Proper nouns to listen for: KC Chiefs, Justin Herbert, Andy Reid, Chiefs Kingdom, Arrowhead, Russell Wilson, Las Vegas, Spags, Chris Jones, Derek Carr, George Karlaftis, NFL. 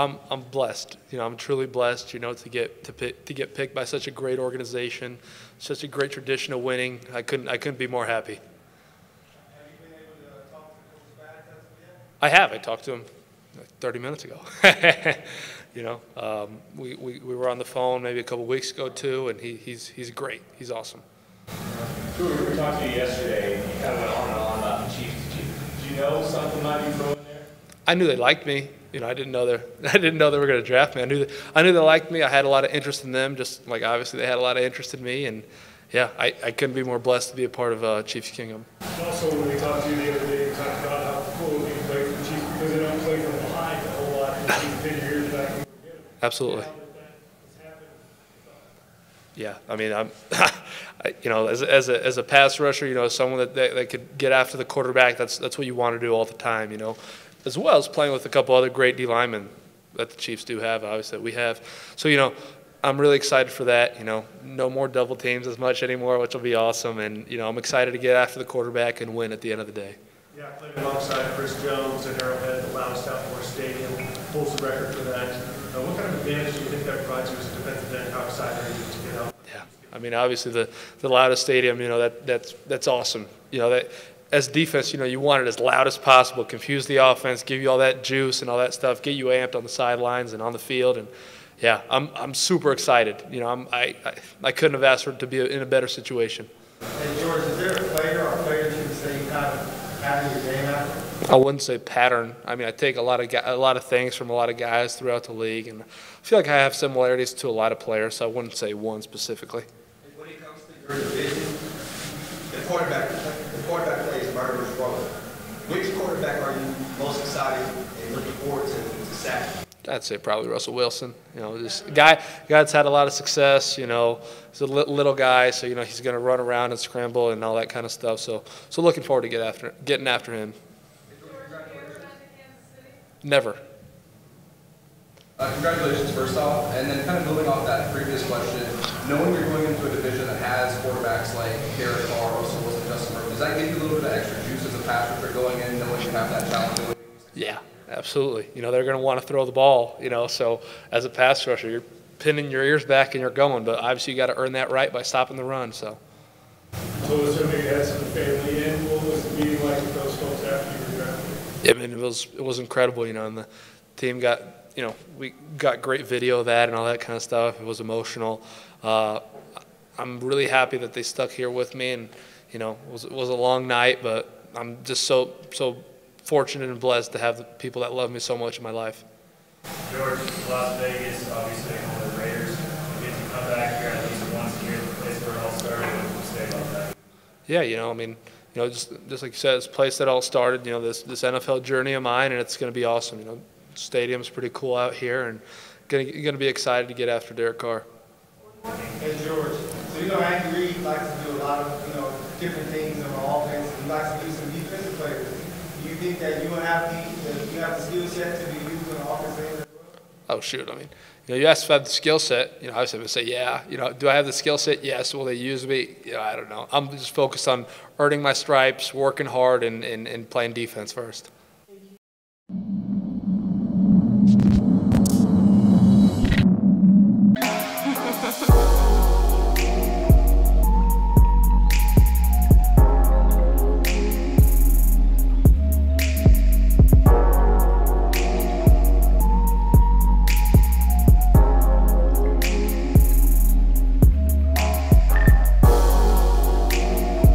I'm blessed. You know, I'm truly blessed, you know, to get picked by such a great organization, such a great tradition of winning. I couldn't be more happy. Have you been able to talk to Coach Spags as of yet? I have. I talked to him like 30 minutes ago. You know, we were on the phone maybe a couple weeks ago too, and he's great. He's awesome. We were talking to you yesterday, and you kind of went on and on about the Chiefs. Did you know something might be going there? I knew they liked me. You know, I didn't know they were going to draft me. I knew they liked me. I had a lot of interest in them, just like obviously they had a lot of interest in me. And yeah, I couldn't be more blessed to be a part of Chiefs Kingdom. Also, when we talked to you the other day, we talked about how cool it would be to play for the Chiefs because they don't play from behind a whole lot. Absolutely. Yeah, I mean, you know, as a pass rusher, you know, someone that could get after the quarterback. That's what you want to do all the time, you know, as well as playing with a couple other great D linemen that the Chiefs do have, obviously that we have. So, you know, I'm really excited for that. You know, no more double teams as much anymore, which will be awesome. And you know, I'm excited to get after the quarterback and win at the end of the day. Yeah, I played alongside Chris Jones at Arrowhead, the loudest outdoor stadium, holds the record for that. What kind of advantage do you think that provides you as a defensive end outside there? I mean, obviously the loudest stadium, you know, that's awesome. You know, that as defense, you know, you want it as loud as possible, confuse the offense, give you all that juice and all that stuff, get you amped on the sidelines and on the field. And yeah, I'm super excited. You know, I couldn't have asked for it to be in a better situation. Hey George, is there a player or players you can say you kind of pattern your game after? I wouldn't say pattern. I mean, I take a lot of things from a lot of guys throughout the league, and I feel like I have similarities to a lot of players, so I wouldn't say one specifically. Division, the quarterback plays murderer's row. Which quarterback are you most excited and looking forward to sacking? I'd say probably Russell Wilson. You know, this guy's had a lot of success. You know, he's a little guy, so you know he's going to run around and scramble and all that kind of stuff. So looking forward to getting after him. Never. Congratulations, first off, and then kind of building off that previous question, knowing you're going into a division that has quarterbacks like Derek Carr, Russell Wilson, Justin Herbert, does that give you a little bit of extra juice as a passer for going in, knowing you have that challenge? Yeah, absolutely. You know, they're going to want to throw the ball, you know, so as a pass rusher, you're pinning your ears back and you're going, but obviously you got to earn that right by stopping the run, so. So was there maybe that's in the family, and what was the meeting like with those folks after you were drafted? Yeah, I mean, it was incredible, you know, and the team got – you know, we got great video of that and all that kind of stuff. It was emotional. I'm really happy that they stuck here with me, and you know, it was a long night, but I'm just so fortunate and blessed to have the people that love me so much in my life. George, Las Vegas, obviously one of the Raiders. Did you come back here at least once a year to the place where it all started? What would you say about that? Yeah, you know, I mean, you know, just like you said, this place that all started. You know, this NFL journey of mine, and it's going to be awesome. You know. Stadium's pretty cool out here, and gonna be excited to get after Derek Carr. Hey George, so you know Andy Reid likes to do a lot of, you know, different things in our offense. He likes to do some defensive players. Do you think that you have the skill set to be used in the offense? Oh shoot, I mean, you know, you asked if I have the skill set. You know, I was going to say yeah. You know, do I have the skill set? Yes. Will they use me? You know, I don't know. I'm just focused on earning my stripes, working hard, and playing defense first.